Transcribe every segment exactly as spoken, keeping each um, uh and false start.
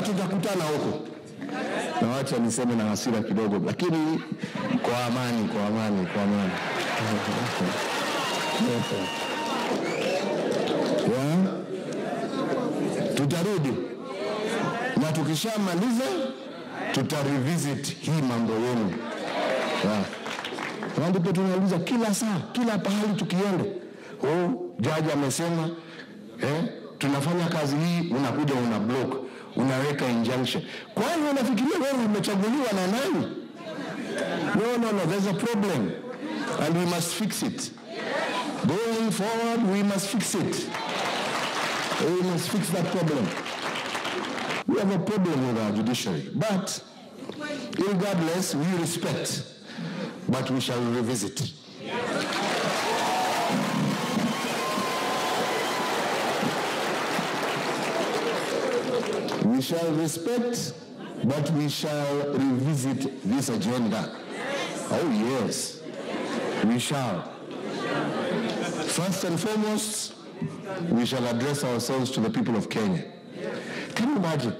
na tutakutana huko. Na wacha niseme na hasira kidogo, lakini kwa amani, kwa amani, kwa amani. Yeah. Tutarudi. Na tukishamaliza tutarevisit hii mambo yenu. Yeah. Na ndipo tunauliza kila saa, kila pahali tukienda. Oh, jaji amesema eh tunafanya kazi hii, unakuja una block, unaweka injunction. Kwani unafikiria wewe umechaguliwa na nani? No, no, no, there's a problem and we must fix it. Going forward, we must fix it. We must fix that problem. We have a problem with our judiciary, but regardless, we respect, but we shall revisit. We shall respect, but we shall revisit this agenda. Yes. Oh yes, yes. We shall. Yes. First and foremost, we shall address ourselves to the people of Kenya. Yes. Can you imagine?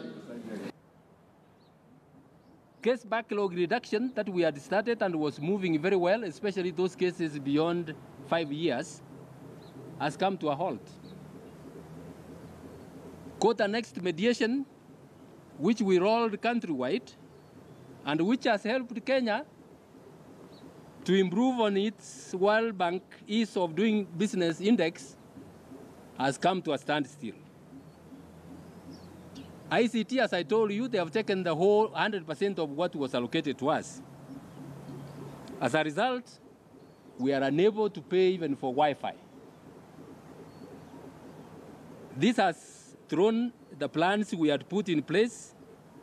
Case backlog reduction that we had started and was moving very well, especially those cases beyond five years, has come to a halt. Court annexed mediation, which we rolled countrywide, and which has helped Kenya to improve on its World Bank Ease of Doing Business Index, has come to a standstill. I C T, as I told you, they have taken the whole one hundred percent of what was allocated to us. As a result, we are unable to pay even for Wi-Fi. This has thrown the plans we had put in place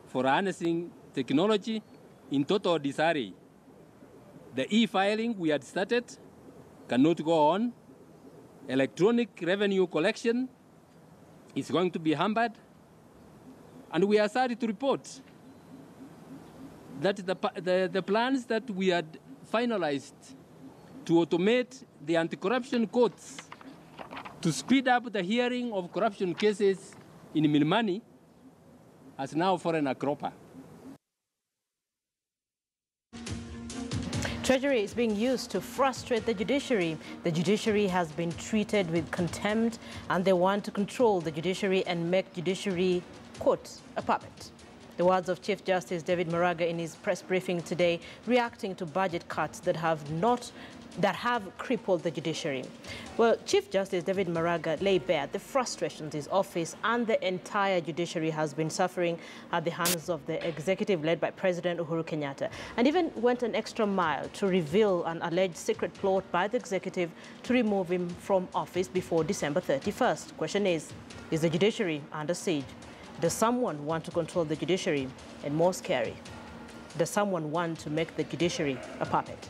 for harnessing technology in total disarray. The e-filing we had started cannot go on. Electronic revenue collection is going to be hampered. And we are sorry to report that the, the, the plans that we had finalized to automate the anti-corruption courts, to speed up the hearing of corruption cases in Milimani, has now fallen a cropper. Treasury is being used to frustrate the judiciary. The judiciary has been treated with contempt, and they want to control the judiciary and make judiciary, quote, a puppet. The words of Chief Justice David Maraga in his press briefing today, reacting to budget cuts that have not that have crippled the judiciary. Well, Chief Justice David Maraga laid bare the frustrations his office and the entire judiciary has been suffering at the hands of the executive led by President Uhuru Kenyatta, and even went an extra mile to reveal an alleged secret plot by the executive to remove him from office before December thirty-first. Question is, is the judiciary under siege? Does someone want to control the judiciary? And more scary, does someone want to make the judiciary a puppet?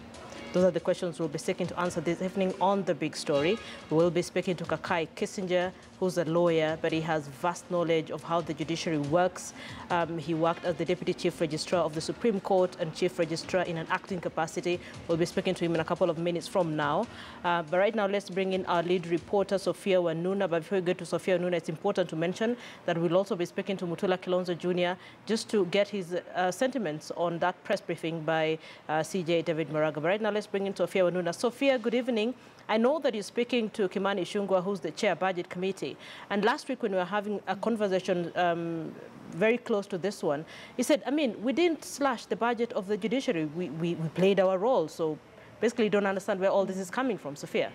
Those are the questions we'll be seeking to answer this evening on The Big Story. We'll be speaking to Kakai Kissinger, who's a lawyer, but he has vast knowledge of how the judiciary works. Um, he worked as the Deputy Chief Registrar of the Supreme Court and Chief Registrar in an acting capacity. We'll be speaking to him in a couple of minutes from now. Uh, but right now, let's bring in our lead reporter, Sophia Wanuna. But before we get to Sophia Wanuna, it's important to mention that we'll also be speaking to Mutula Kilonzo Junior just to get his uh, sentiments on that press briefing by uh, C J David Maraga. But right now, let's bring in Sophia Wanuna. Sophia, good evening. I know that you're speaking to Kimani Ichung'wah, who's the chair of Budget Committee. And last week when we were having a conversation um, very close to this one, he said, I mean, we didn't slash the budget of the judiciary. We, we, we played our role. So basically you don't understand where all this is coming from, Sophia.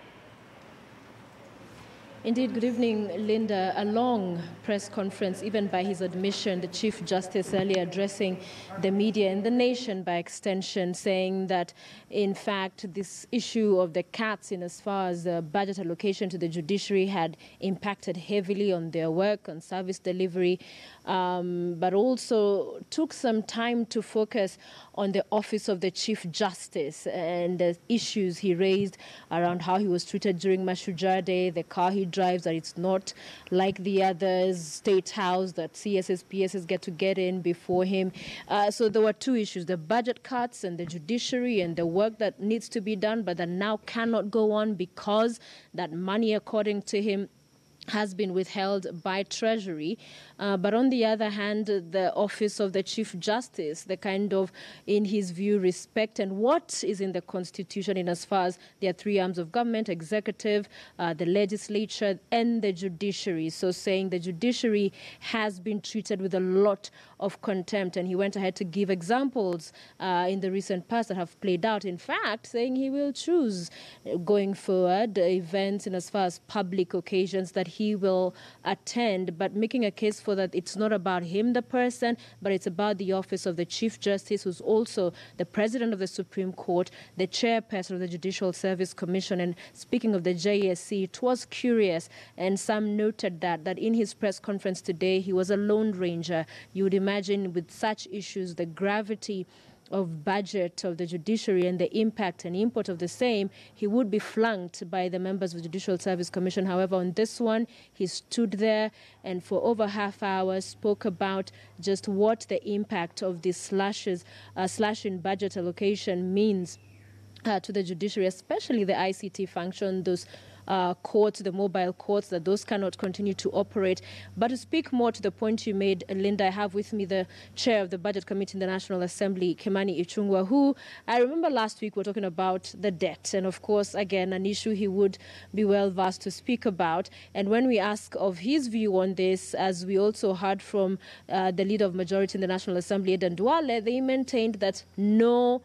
Indeed, good evening, Linda. A long press conference, even by his admission, the Chief Justice earlier addressing the media and the nation by extension, saying that, in fact, this issue of the cuts in as far as the budget allocation to the judiciary had impacted heavily on their work, on service delivery, um, but also took some time to focus on the office of the Chief Justice and the issues he raised around how he was treated during Mashujaa Day, the car he drives, that it's not like the others, State House, that C Ss, P Ss get to get in before him. Uh, so there were two issues, the budget cuts and the judiciary and the work that needs to be done, but that now cannot go on because that money, according to him, has been withheld by Treasury. Uh, but on the other hand, the Office of the Chief Justice, the kind of, in his view, respect and what is in the Constitution in as far as there are three arms of government, executive, uh, the legislature, and the judiciary. So saying the judiciary has been treated with a lot of contempt. And he went ahead to give examples uh, in the recent past that have played out. In fact, saying he will choose, uh, going forward, uh, events in as far as public occasions that he will attend, but making a case for that it's not about him, the person, but it's about the Office of the Chief Justice, who's also the President of the Supreme Court, the Chairperson of the Judicial Service Commission. And speaking of the J S C, it was curious, and some noted that, that in his press conference today, he was a lone ranger. You would imagine with such issues, the gravity of budget of the judiciary and the impact and import of the same, he would be flanked by the members of the Judicial Service Commission. However, on this one, he stood there and for over half hour spoke about just what the impact of these slashes, uh, slash in budget allocation means uh, to the judiciary, especially the I C T function, those Uh, courts, the mobile courts, that those cannot continue to operate. But to speak more to the point you made, Linda, I have with me the chair of the Budget Committee in the National Assembly, Kimani Ichung'wah, who I remember last week we were talking about the debt. And of course, again, an issue he would be well versed to speak about. And when we ask of his view on this, as we also heard from uh, the leader of majority in the National Assembly, Aden Duale, they maintained that no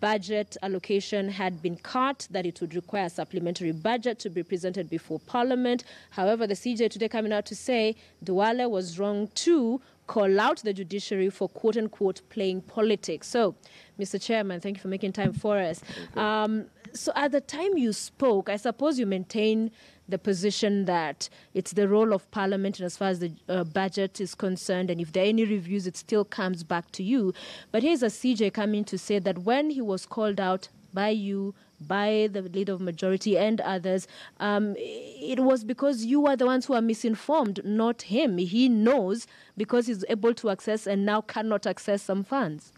budget allocation had been cut, that it would require a supplementary budget to be presented before Parliament. However, the C J today coming out to say Duale was wrong to call out the judiciary for quote-unquote playing politics. So, Mister Chairman, thank you for making time for us. Um, so at the time you spoke, I suppose you maintain the position that it's the role of Parliament as far as the uh, budget is concerned, and if there are any reviews, it still comes back to you. But here's a C J coming to say that when he was called out by you, by the leader of majority and others, um, it was because you are the ones who are misinformed, not him. He knows because he's able to access and now cannot access some funds.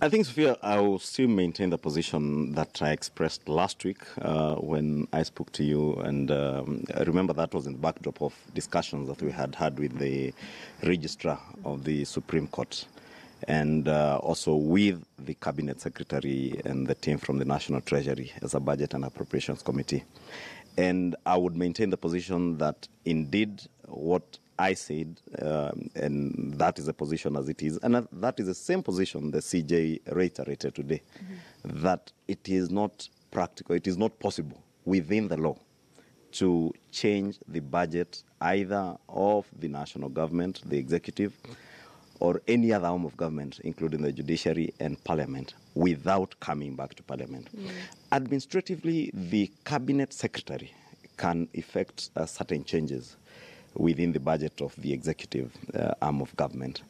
I think, Sophia, I will still maintain the position that I expressed last week uh, when I spoke to you. And um, I remember that was in the backdrop of discussions that we had had with the registrar of the Supreme Court, and uh, also with the Cabinet Secretary and the team from the National Treasury as a Budget and Appropriations Committee. And I would maintain the position that indeed what I said, um, and that is a position as it is, and that is the same position the C J reiterated today, mm-hmm. that it is not practical, it is not possible within the law to change the budget either of the national government, the executive, or any other arm of government, including the judiciary and parliament, without coming back to parliament. Mm. Administratively, the cabinet secretary can effect uh, certain changes within the budget of the executive uh, arm of government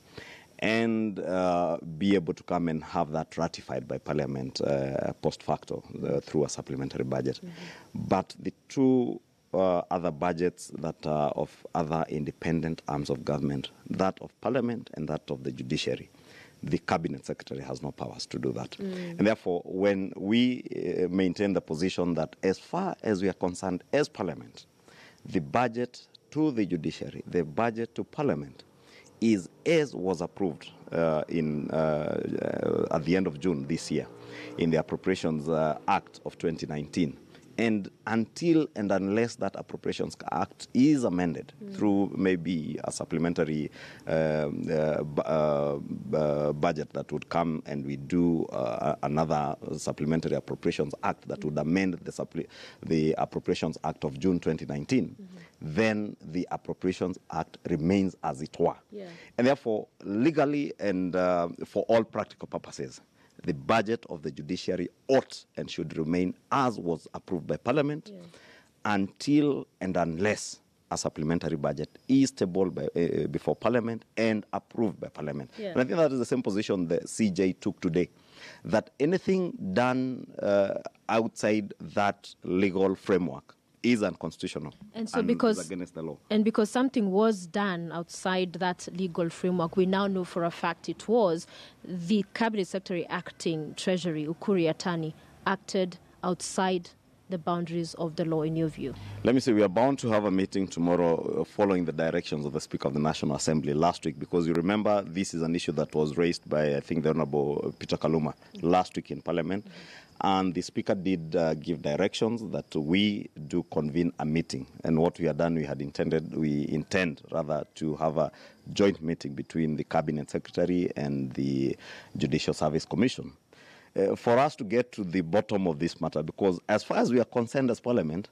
and uh, be able to come and have that ratified by parliament uh, post facto uh, through a supplementary budget. Mm-hmm. But the two Uh, other budgets that are of other independent arms of government, that of Parliament and that of the judiciary, the Cabinet Secretary has no powers to do that. Mm. And therefore, when we uh, maintain the position that as far as we are concerned as Parliament, the budget to the judiciary, the budget to Parliament, is as was approved uh, in, uh, uh, at the end of June this year in the Appropriations uh, Act of twenty nineteen. And until and unless that Appropriations Act is amended mm. through maybe a supplementary um, uh, b uh, uh, budget that would come, and we do uh, another supplementary Appropriations Act that mm. would amend the, the Appropriations Act of June twenty nineteen, mm-hmm. then the Appropriations Act remains as it were. Yeah. And therefore, legally and uh, for all practical purposes, the budget of the judiciary ought and should remain as was approved by Parliament yeah. until and unless a supplementary budget is tabled by, uh, before Parliament and approved by Parliament. Yeah. And I think that is the same position the C J took today, that anything done uh, outside that legal framework is unconstitutional and, so and because, is against the law. And because something was done outside that legal framework, we now know for a fact it was the Cabinet Secretary acting Treasury, Ukur Yatani, acted outside the boundaries of the law in your view? Let me say, we are bound to have a meeting tomorrow following the directions of the Speaker of the National Assembly last week, because you remember this is an issue that was raised by, I think, the Honorable Peter Kaluma mm-hmm. last week in Parliament. Mm-hmm. And the Speaker did uh, give directions that we do convene a meeting. And what we had done, we had intended, we intend rather to have a joint meeting between the Cabinet Secretary and the Judicial Service Commission uh, for us to get to the bottom of this matter. Because as far as we are concerned as Parliament,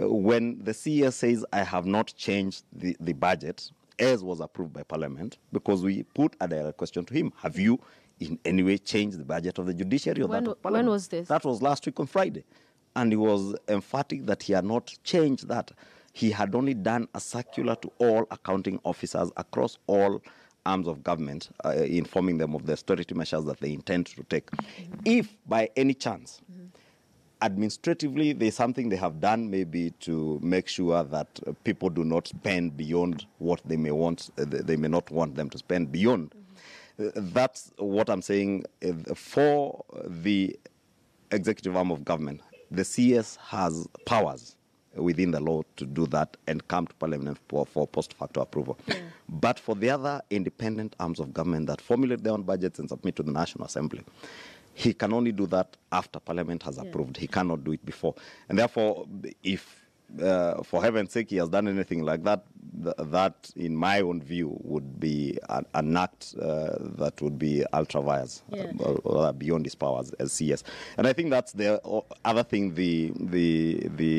uh, when the C S says, I have not changed the, the budget, as was approved by Parliament, because we put a direct question to him, have you in any way change the budget of the judiciary? Or when, that of Parliament. When was this? That was last week on Friday. And he was emphatic that he had not changed that. He had only done a circular to all accounting officers across all arms of government, uh, informing them of the austerity measures that they intend to take. Mm-hmm. If by any chance, mm-hmm. administratively, there's something they have done maybe to make sure that uh, people do not spend beyond what they may want, uh, they may not want them to spend beyond. Mm-hmm. That's what I'm saying. For the executive arm of government, the C S has powers within the law to do that and come to Parliament for, for post-facto approval. Yeah. But for the other independent arms of government that formulate their own budgets and submit to the National Assembly, he can only do that after Parliament has yeah. approved. He cannot do it before. And therefore, if Uh, for heaven's sake, he has done anything like that, th that, in my own view, would be an, an act uh, that would be ultra-virus, yeah. uh, or, or beyond his powers as C S. And I think that's the other thing the the the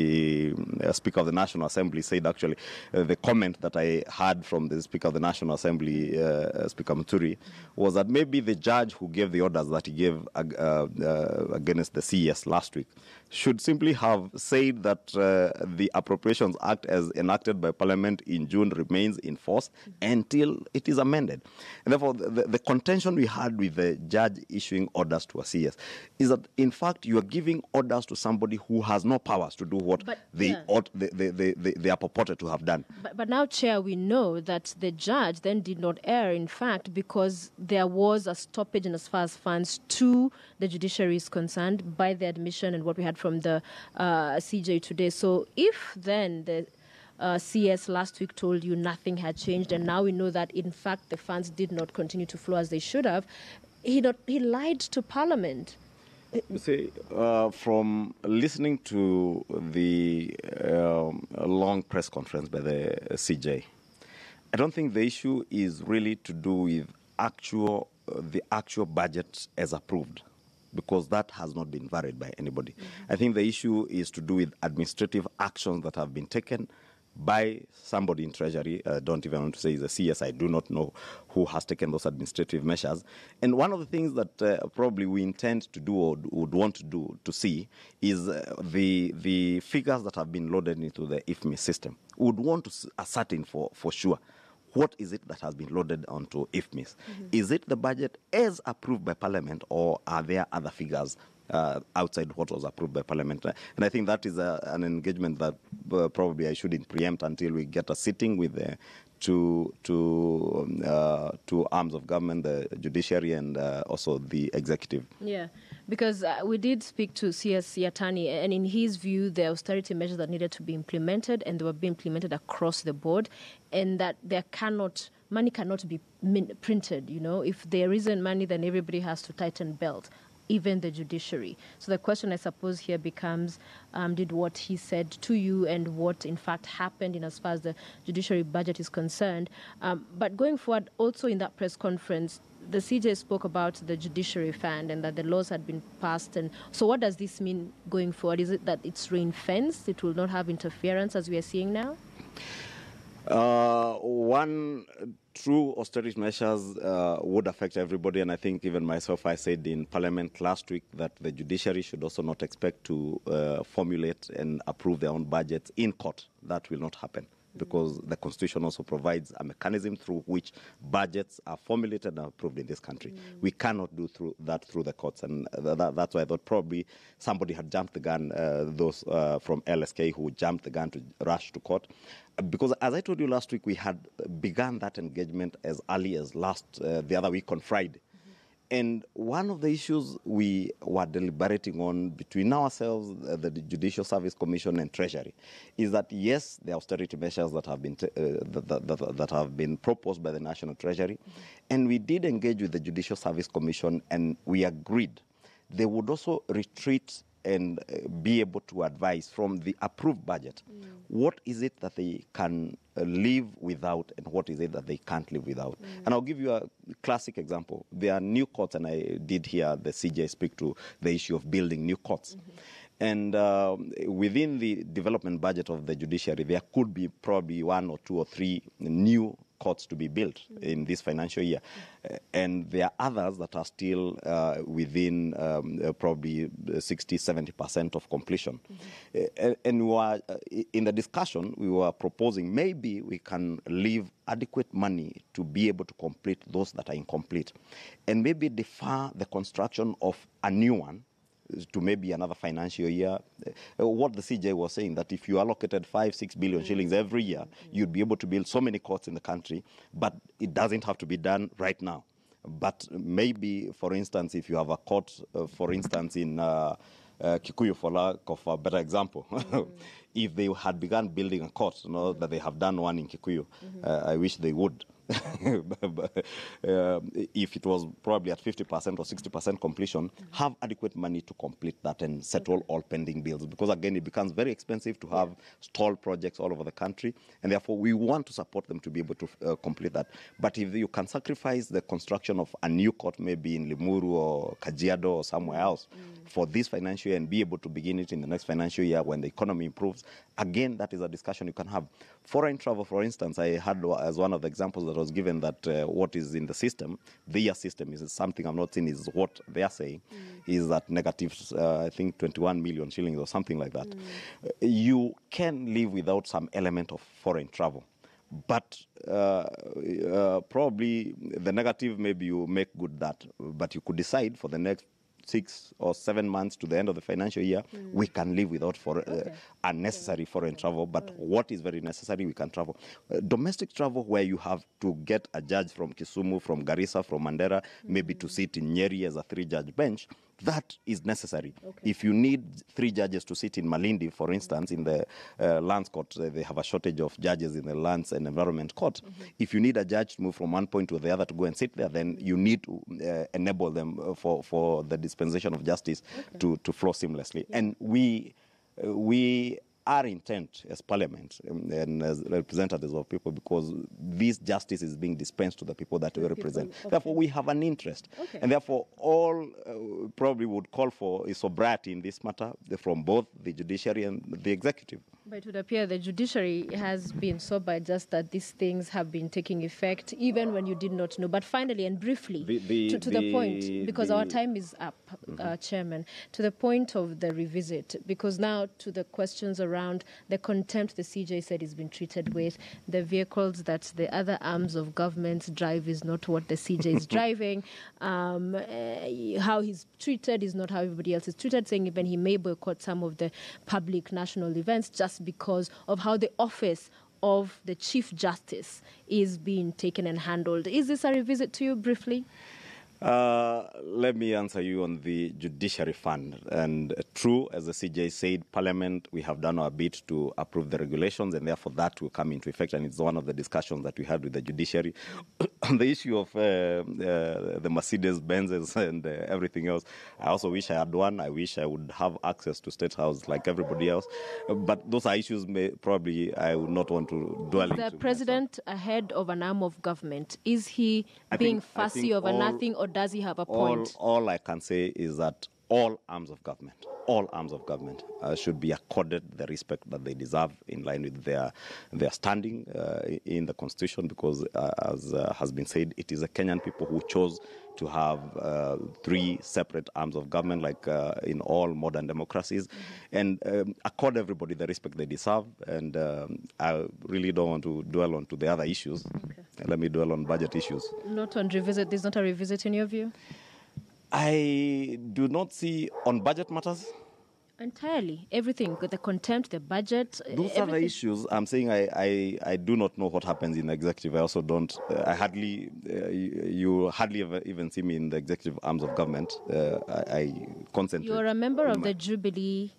uh, Speaker of the National Assembly said, actually. Uh, the comment that I had from the Speaker of the National Assembly, uh, Speaker Muturi, was that maybe the judge who gave the orders that he gave uh, uh, against the C S last week should simply have said that uh, the Appropriations Act as enacted by Parliament in June remains in force until it is amended. And therefore, the, the contention we had with the judge issuing orders to a C S is that, in fact, you are giving orders to somebody who has no powers to do what but, they, yeah. ought, they, they, they, they are purported to have done. But, but now, Chair, we know that the judge then did not err, in fact, because there was a stoppage in as far as funds to the judiciary is concerned by the admission and what we had from the uh, C J today. So if then the uh, C S last week told you nothing had changed and now we know that, in fact, the funds did not continue to flow as they should have, he, not, he lied to Parliament. You see, uh, from listening to the um, long press conference by the C J, I don't think the issue is really to do with actual, uh, the actual budget as approved, because that has not been varied by anybody. Mm-hmm. I think the issue is to do with administrative actions that have been taken by somebody in Treasury. I uh, don't even want to say is a C S. I do not know who has taken those administrative measures. And one of the things that uh, probably we intend to do or would want to do to see is uh, the, the figures that have been loaded into the I F M I S system. We would want to ascertain for, for sure what is it that has been loaded onto I F M I S? Mm-hmm. Is it the budget as approved by Parliament, or are there other figures uh, outside what was approved by Parliament? And I think that is a, an engagement that uh, probably I shouldn't preempt until we get a sitting with the two, two, uh, two arms of government, the judiciary and uh, also the executive. Yeah. Because uh, we did speak to C S Yatani, and in his view, the austerity measures that needed to be implemented, and they were being implemented across the board, and that there cannot, money cannot be min printed, you know. If there isn't money, then everybody has to tighten belt, even the judiciary. So the question, I suppose, here becomes, um, did what he said to you and what, in fact, happened in as far as the judiciary budget is concerned? Um, but going forward, also in that press conference, the C J spoke about the judiciary fund and that the laws had been passed. And so what does this mean going forward? Is it that it's ring-fenced? It will not have interference as we are seeing now? Uh, one, true austerity measures uh, would affect everybody. And I think even myself, I said in Parliament last week that the judiciary should also not expect to uh, formulate and approve their own budgets in court. That will not happen, because the Constitution also provides a mechanism through which budgets are formulated and approved in this country. Mm. We cannot do through that through the courts, and th th that's why I thought probably somebody had jumped the gun, uh, those uh, from L S K who jumped the gun to rush to court. Because as I told you last week, we had begun that engagement as early as last, uh, the other week on Friday. And one of the issues we were deliberating on between ourselves, the Judicial Service Commission and Treasury, is that yes, the austerity measures that have been, t uh, that, that, that have been proposed by the National Treasury, and we did engage with the Judicial Service Commission, and we agreed they would also retreat and uh, be able to advise from the approved budget, mm. what is it that they can uh, live without and what is it that they can't live without. Mm. And I'll give you a classic example. There are new courts, and I did hear the C J speak to the issue of building new courts. Mm-hmm. And uh, within the development budget of the judiciary, there could be probably one or two or three new courts to be built mm. in this financial year. Mm. Uh, and there are others that are still uh, within um, uh, probably sixty, seventy percent of completion. Mm-hmm. uh, and we were, uh, in the discussion, we were proposing maybe we can leave adequate money to be able to complete those that are incomplete, and maybe defer the construction of a new one to maybe another financial year. Uh, what the C J was saying, that if you allocated five, six billion mm-hmm. shillings every year, mm-hmm. you'd be able to build so many courts in the country, but it doesn't have to be done right now. But maybe, for instance, if you have a court, uh, for instance, in uh, uh, Kikuyu, for lack of a better example, mm-hmm. if they had begun building a court, you know, that they have done one in Kikuyu, mm-hmm. uh, I wish they would. But, uh, if it was probably at fifty percent or sixty percent completion, mm-hmm. have adequate money to complete that and settle okay. all pending bills. Because again, it becomes very expensive to have yeah. stalled projects all over the country, and therefore we want to support them to be able to uh, complete that. But if you can sacrifice the construction of a new court, maybe in Limuru or Kajiado or somewhere else, mm-hmm. for this financial year and be able to begin it in the next financial year when the economy improves, again, that is a discussion you can have. Foreign travel, for instance, I had as one of the examples that was given, that uh, what is in the system, their system, is something I've not seen is what they are saying, mm. is that negative, uh, I think, twenty-one million shillings or something like that. Mm. Uh, you can live without some element of foreign travel, but uh, uh, probably the negative, maybe you make good that, but you could decide for the next six or seven months to the end of the financial year, mm. we can live without for, uh, okay. unnecessary okay. foreign okay. travel, but okay. what is very necessary, we can travel. Uh, domestic travel, where you have to get a judge from Kisumu, from Garissa, from Mandera, mm. maybe to sit in Nyeri as a three-judge bench, that is necessary. Okay. If you need three judges to sit in Malindi, for instance, in the uh, lands court, uh, they have a shortage of judges in the lands and environment court. Mm-hmm. If you need a judge to move from one point to the other to go and sit there, then you need to uh, enable them for, for the dispensation of justice okay. to, to flow seamlessly. Yeah. And we, uh, we are intent as parliament and as representatives of people, because this justice is being dispensed to the people that the we represent. People, okay. Therefore, we have an interest. Okay. And therefore, all uh, probably would call for is sobriety in this matter from both the judiciary and the executive. But it would appear the judiciary has been sober, just that these things have been taking effect, even when you did not know. But finally and briefly, the, the, to, to the, the point, because the, our time is up, mm-hmm. uh, Chairman, to the point of the revisit, because now to the questions around the contempt the C J said is being treated with, the vehicles that the other arms of government drive is not what the C J is driving, um, uh, how he's treated is not how everybody else is treated, saying even he may boycott some of the public national events just because of how the office of the Chief Justice is being taken and handled. Is this a revisit to you, briefly? Uh, let me answer you on the Judiciary Fund. And uh, true, as the C J said, Parliament, we have done our bit to approve the regulations, and therefore that will come into effect, and it's one of the discussions that we had with the judiciary. On the issue of uh, uh, the Mercedes-Benzes and uh, everything else, I also wish I had one. I wish I would have access to State House like everybody else. Uh, but those are issues may, probably I would not want to dwell into. The President, myself. Ahead of an arm of government, is he I being think, fussy over nothing, or does he have a point? All, all I can say is that all arms of government, all arms of government uh, should be accorded the respect that they deserve in line with their their standing uh, in the Constitution, because, uh, as uh, has been said, it is the Kenyan people who chose to have uh, three separate arms of government, like uh, in all modern democracies, mm-hmm. and um, accord everybody the respect they deserve. And um, I really don't want to dwell on to the other issues. Okay. Let me dwell on budget issues. Not on revisit. There's not a revisit in your view? I do not see on budget matters. Entirely. Everything. The contempt, the budget. Those everything. Are the issues. I'm saying I, I, I do not know what happens in the executive. I also don't, uh, I hardly, uh, you, you hardly ever even see me in the executive arms of government. Uh, I, I concentrate. You're a member of the Jubilee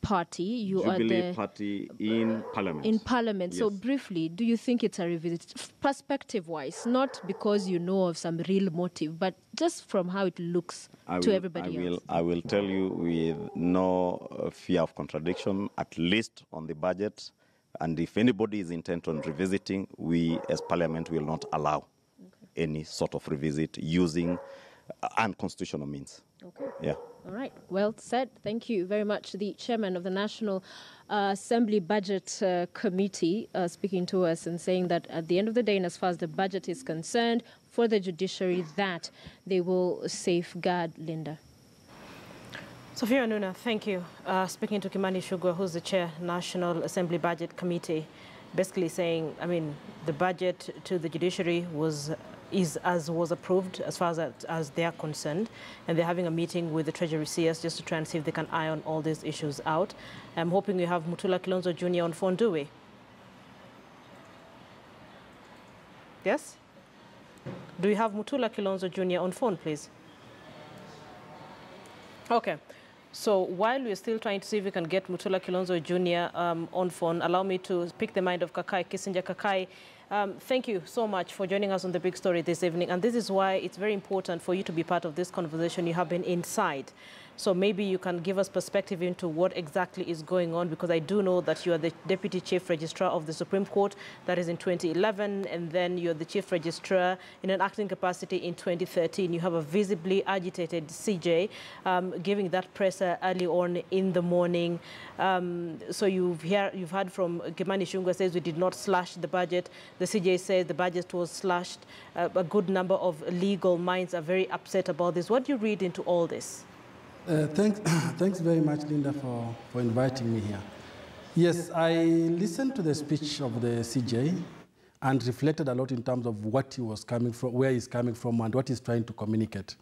Party. You Jubilee are the Party in Parliament. In Parliament. Yes. So briefly, do you think it's a revisit, perspective-wise, not because you know of some real motive, but just from how it looks I to will, everybody I else? Will, I will tell you with no uh, fear of contradiction, at least on the budget, and if anybody is intent on revisiting, we as Parliament will not allow okay. any sort of revisit using uh, unconstitutional means. Okay. Yeah. All right. Well said. Thank you very much. The chairman of the National uh, Assembly Budget uh, Committee uh, speaking to us and saying that at the end of the day, and as far as the budget is concerned, for the judiciary, that they will safeguard. Linda. Sophia Wanuna, thank you. Uh, speaking to Kimani Ichung'wah, who's the chair, National Assembly Budget Committee, basically saying, I mean, the budget to the judiciary was... is as was approved as far as, as they are concerned, and they're having a meeting with the Treasury C S just to try and see if they can iron all these issues out. I'm hoping we have Mutula Kilonzo Junior on phone, do we? Yes? Do we have Mutula Kilonzo Junior on phone, please? Okay. So while we're still trying to see if we can get Mutula Kilonzo Junior um, on phone, allow me to pick the mind of Kakai Kissinger. Kakai, Um, thank you so much for joining us on The Big Story this evening. And this is why it's very important for you to be part of this conversation. You have been inside. So maybe you can give us perspective into what exactly is going on, because I do know that you are the Deputy Chief Registrar of the Supreme Court. That is in twenty eleven. And then you're the Chief Registrar in an acting capacity in twenty thirteen. You have a visibly agitated C J um, giving that presser early on in the morning. Um, so you've, hear, you've heard from Kimani Ichung'wah says we did not slash the budget. The C J says the budget was slashed. Uh, a good number of legal minds are very upset about this. What do you read into all this? Uh, thanks, thanks very much, Linda, for, for inviting me here. Yes, I listened to the speech of the C J and reflected a lot in terms of what he was coming from, where he's coming from, and what he's trying to communicate.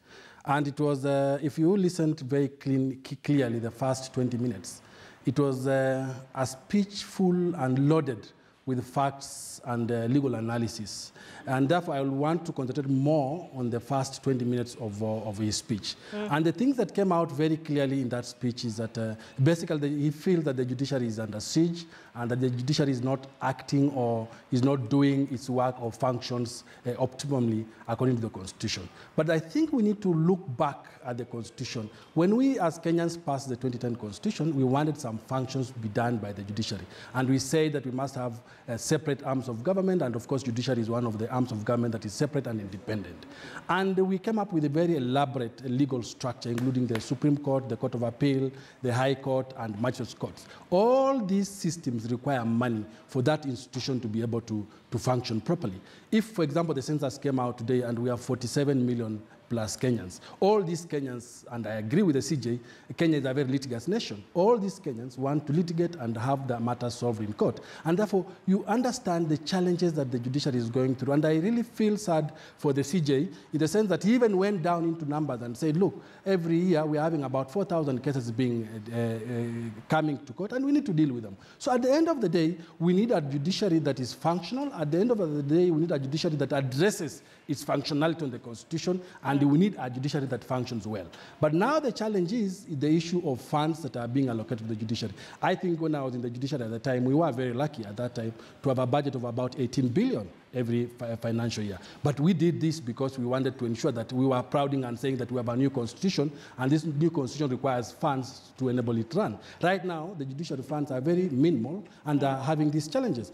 And it was, uh, if you listened very clean, clearly the first twenty minutes, it was uh, a speech full and loaded with facts and uh, legal analysis. And therefore, I will want to concentrate more on the first twenty minutes of, uh, of his speech. Mm. And the things that came out very clearly in that speech is that uh, basically the, he feels that the judiciary is under siege and that the judiciary is not acting or is not doing its work or functions uh, optimally according to the Constitution. But I think we need to look back at the Constitution. When we as Kenyans passed the twenty ten Constitution, we wanted some functions to be done by the judiciary. And we said that we must have Uh, separate arms of government, and of course judiciary is one of the arms of government that is separate and independent. And we came up with a very elaborate legal structure, including the Supreme Court, the Court of Appeal, the High Court, and magistrates' courts. All these systems require money for that institution to be able to, to function properly. If, for example, the census came out today and we have forty-seven million plus Kenyans. All these Kenyans, and I agree with the C J, Kenya is a very litigious nation. All these Kenyans want to litigate and have the matter solved in court. And therefore, you understand the challenges that the judiciary is going through. And I really feel sad for the C J in the sense that he even went down into numbers and said, look, every year we're having about four thousand cases being uh, uh, coming to court, and we need to deal with them. So at the end of the day, we need a judiciary that is functional. At the end of the day, we need a judiciary that addresses its functionality on the Constitution, and we need a judiciary that functions well. But now the challenge is the issue of funds that are being allocated to the judiciary. I think when I was in the judiciary at the time, we were very lucky at that time to have a budget of about eighteen billion every fi financial year. But we did this because we wanted to ensure that we were prouding and saying that we have a new constitution, and this new constitution requires funds to enable it to run. Right now, the judiciary funds are very minimal and are having these challenges.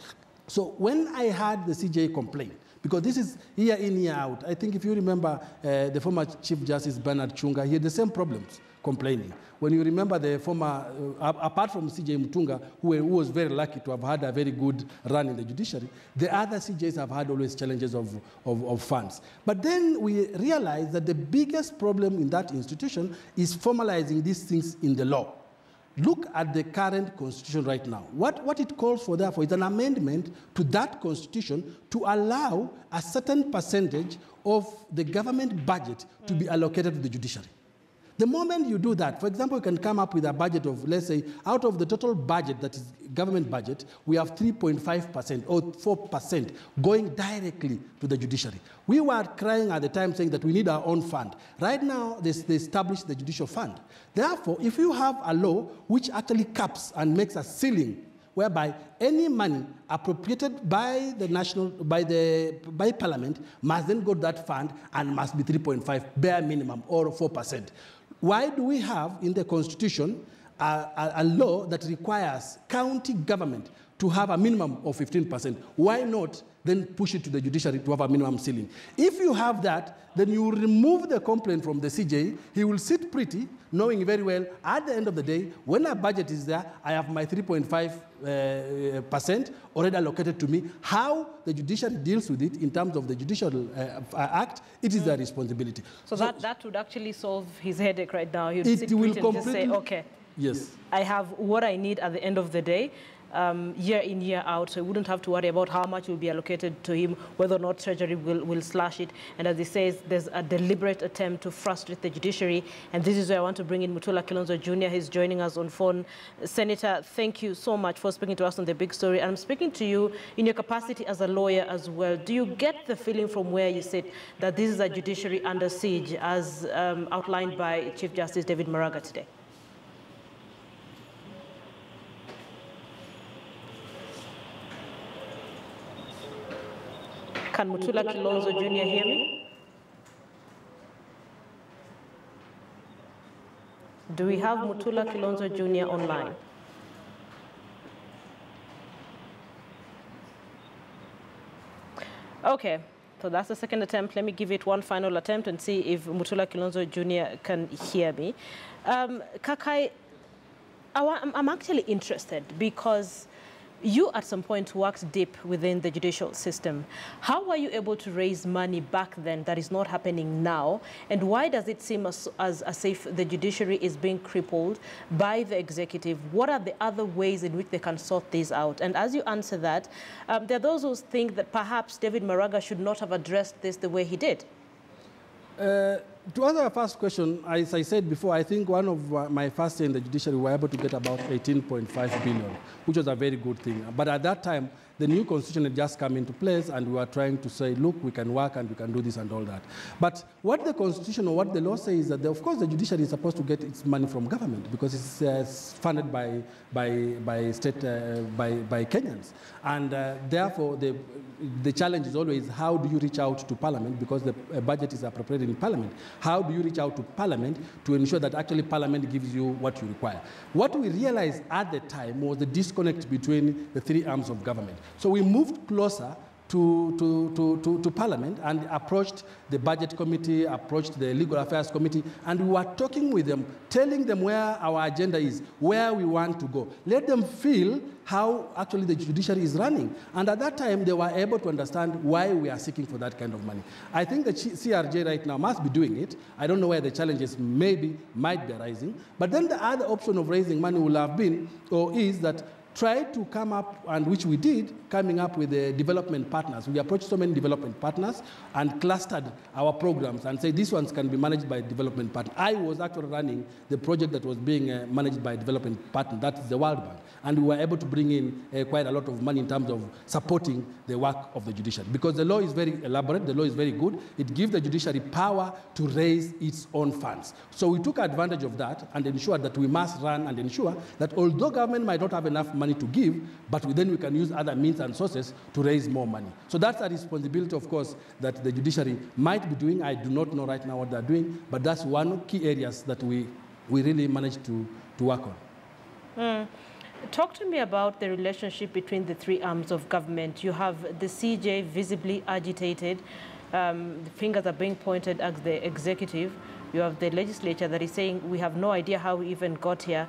So when I heard the C J complain, because this is year in, year out. I think if you remember uh, the former Chief Justice Bernard Chunga, he had the same problems complaining. When you remember the former, uh, apart from C J Mutunga, who, who was very lucky to have had a very good run in the judiciary, the other C Js have had always challenges of, of, of funds. But then we realized that the biggest problem in that institution is formalizing these things in the law. Look at the current constitution right now. What, what it calls for, therefore, is an amendment to that constitution to allow a certain percentage of the government budget to be allocated to the judiciary. The moment you do that, for example, you can come up with a budget of, let's say, out of the total budget, that is government budget, we have three point five percent or four percent going directly to the judiciary. We were crying at the time saying that we need our own fund. Right now, they, they established the judicial fund. Therefore, if you have a law which actually caps and makes a ceiling whereby any money appropriated by the national, by the by Parliament must then go to that fund and must be three point five bare minimum or four percent. Why do we have in the Constitution a, a, a law that requires county government to have a minimum of fifteen percent? Why not then push it to the judiciary to have a minimum ceiling? If you have that, then you remove the complaint from the C J. He will sit pretty, knowing very well, at the end of the day, when a budget is there, I have my three point five percent uh, already allocated to me. How the judiciary deals with it in terms of the Judicial uh, Act, it is mm. their responsibility. So, so that, that would actually solve his headache right now. He'd it sit will pretty and just say, okay, yes, I have what I need at the end of the day. Um, year in, year out, so he wouldn't have to worry about how much will be allocated to him, whether or not Treasury will, will slash it. And as he says, there's a deliberate attempt to frustrate the judiciary. And this is where I want to bring in Mutula Kilonzo Junior He's joining us on phone. Senator, thank you so much for speaking to us on The Big Story. And I'm speaking to you in your capacity as a lawyer as well. Do you get the feeling from where you sit that this is a judiciary under siege, as um, outlined by Chief Justice David Maraga today? Can Mutula Kilonzo Junior hear me? Do we have Mutula Kilonzo Junior online? Okay, so that's the second attempt. Let me give it one final attempt and see if Mutula Kilonzo Junior can hear me. Um, Kakai, I'm actually interested because you, at some point, worked deep within the judicial system. How were you able to raise money back then that is not happening now? And why does it seem as, as, as if the judiciary is being crippled by the executive? What are the other ways in which they can sort this out? And as you answer that, um, there are those who think that perhaps David Maraga should not have addressed this the way he did. Uh, to answer our first question, as I said before, I think one of my first year in the judiciary, we were able to get about eighteen point five billion, which was a very good thing. But at that time, the new constitution had just come into place, and we were trying to say, look, we can work and we can do this and all that. But what the constitution or what the law says is that, the, of course, the judiciary is supposed to get its money from government because it's uh, funded by by by state uh, by by Kenyans, and uh, therefore the. The challenge is always, how do you reach out to Parliament, because the budget is appropriated in Parliament. How do you reach out to Parliament to ensure that actually Parliament gives you what you require? What we realized at the time was the disconnect between the three arms of government. So we moved closer To, to, to, to Parliament and approached the Budget Committee, approached the Legal Affairs Committee, and we were talking with them, telling them where our agenda is, where we want to go. Let them feel how actually the judiciary is running. And at that time, they were able to understand why we are seeking for that kind of money. I think the C R J right now must be doing it. I don't know where the challenges maybe might be arising. But then the other option of raising money will have been, or is, that try to come up, and which we did, coming up with the development partners. We approached so many development partners and clustered our programs and said, these ones can be managed by development partner. I was actually running the project that was being uh, managed by development partner, that is the World Bank. And we were able to bring in uh, quite a lot of money in terms of supporting the work of the judiciary. Because the law is very elaborate, the law is very good. It gives the judiciary power to raise its own funds. So we took advantage of that and ensured that we must run and ensure that although government might not have enough money to give, but then we can use other means and sources to raise more money. So that's a responsibility, of course, that the judiciary might be doing. I do not know right now what they're doing, but that's one key areas that we, we really managed to, to work on. Mm. Talk to me about the relationship between the three arms of government. You have the C J visibly agitated. Um, the fingers are being pointed at the executive. You have the legislature that is saying, we have no idea how we even got here.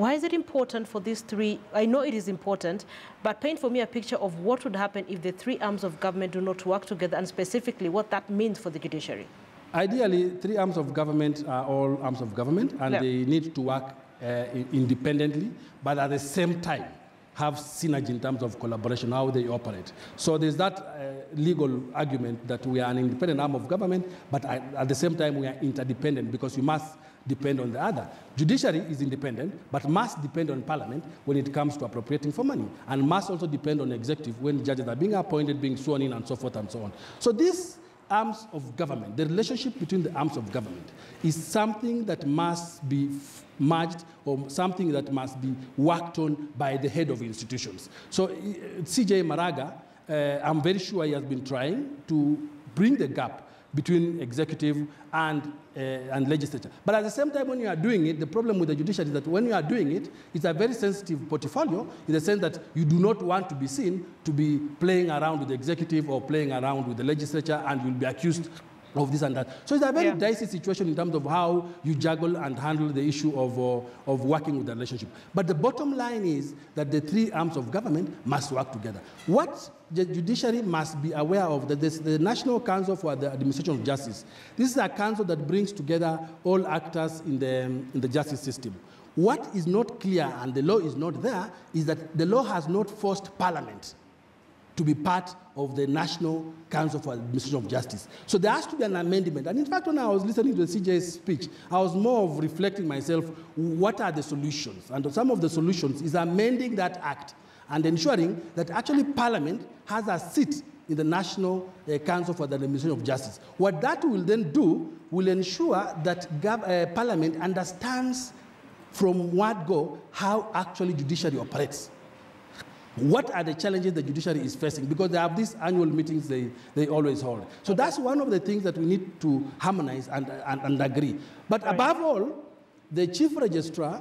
Why is it important for these three? I know it is important, but paint for me a picture of what would happen if the three arms of government do not work together, and specifically what that means for the judiciary. Ideally, three arms of government are all arms of government, and yeah. they need to work uh, independently, but at the same time have synergy in terms of collaboration, how they operate. So there's that uh, legal argument that we are an independent arm of government, but at the same time we are interdependent, because you must depend on the other. Judiciary is independent, but must depend on parliament when it comes to appropriating for money, and must also depend on the executive when judges are being appointed, being sworn in, and so forth and so on. So these arms of government, the relationship between the arms of government, is something that must be merged or something that must be worked on by the head of institutions. So C J Maraga, uh, I'm very sure he has been trying to bring the gap between executive and, uh, and legislature. But at the same time, when you are doing it, the problem with the judiciary is that when you are doing it, it's a very sensitive portfolio in the sense that you do not want to be seen to be playing around with the executive or playing around with the legislature, and you'll be accused of this and that. So it's a very yeah. dicey situation in terms of how you juggle and handle the issue of, uh, of working with the relationship. But the bottom line is that the three arms of government must work together. What the judiciary must be aware of, that this, the National Council for the Administration of Justice, this is a council that brings together all actors in the, um, in the justice system. What is not clear, and the law is not there, is that the law has not forced parliament to be part of the National Council for Administration of Justice. So there has to be an amendment. And in fact, when I was listening to the C J's speech, I was more of reflecting myself, what are the solutions? And some of the solutions is amending that act and ensuring that actually Parliament has a seat in the National uh, Council for the Administration of Justice. What that will then do will ensure that uh, Parliament understands from what go how actually judiciary operates. What are the challenges the judiciary is facing? Because they have these annual meetings they, they always hold. So that's one of the things that we need to harmonize and, and, and agree. But right. above all, the chief registrar,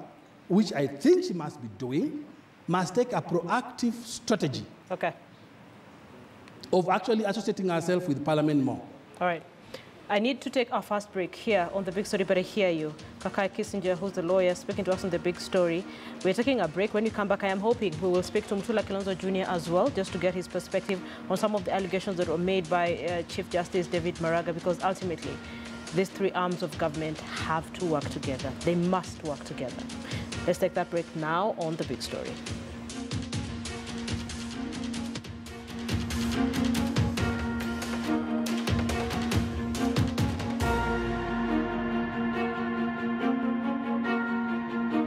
which I think she must be doing, must take a proactive strategy okay. of actually associating herself with Parliament more. All right. I need to take our first break here on The Big Story, but I hear you. Kakai Kissinger, who's the lawyer, speaking to us on The Big Story. We're taking a break. When you come back, I am hoping we will speak to Mutula Kilonzo Junior as well, just to get his perspective on some of the allegations that were made by uh, Chief Justice David Maraga, because ultimately, these three arms of government have to work together. They must work together. Let's take that break now on The Big Story.